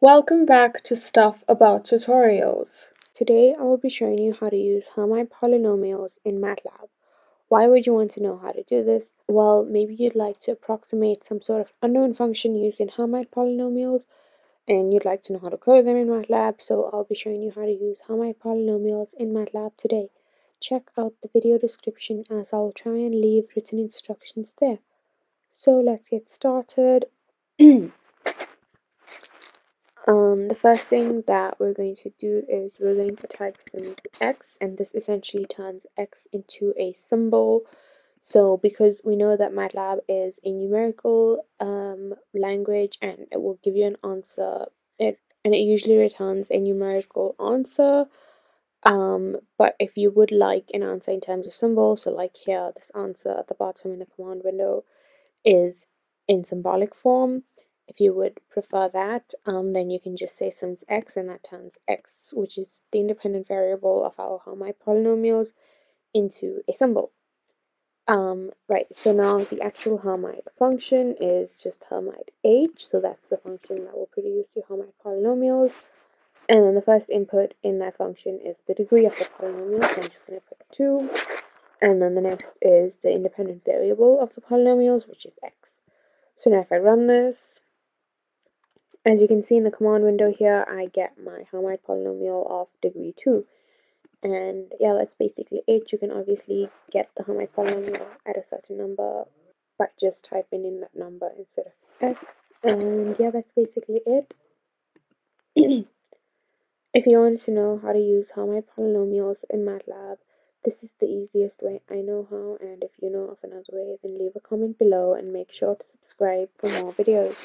Welcome back to Stuff About Tutorials. Today I will be showing you how to use Hermite polynomials in MATLAB. Why would you want to know how to do this? Well, maybe you'd like to approximate some sort of unknown function used in Hermite polynomials and you'd like to know how to code them in MATLAB, so I'll be showing you how to use Hermite polynomials in MATLAB today. Check out the video description as I'll try and leave written instructions there. So let's get started. The first thing that we're going to do is we're going to type some x, and this essentially turns x into a symbol. So because we know that MATLAB is a numerical language and it will give you an answer, and it usually returns a numerical answer, but if you would like an answer in terms of symbols, so like here, this answer at the bottom in the command window is in symbolic form. If you would prefer that, then you can just say since x, and that turns x, which is the independent variable of our Hermite polynomials, into a symbol. Right, so now the actual Hermite function is just Hermite h, so that's the function that will produce your Hermite polynomials. And then the first input in that function is the degree of the polynomial, so I'm just going to put 2. And then the next is the independent variable of the polynomials, which is x. So now if I run this, as you can see in the command window here, I get my Hermite polynomial of degree 2. And yeah, that's basically it. You can obviously get the Hermite polynomial at a certain number by just typing in that number instead of x. And yeah, that's basically it. If you want to know how to use Hermite polynomials in MATLAB, this is the easiest way I know how, and if you know of another way, then leave a comment below and make sure to subscribe for more videos.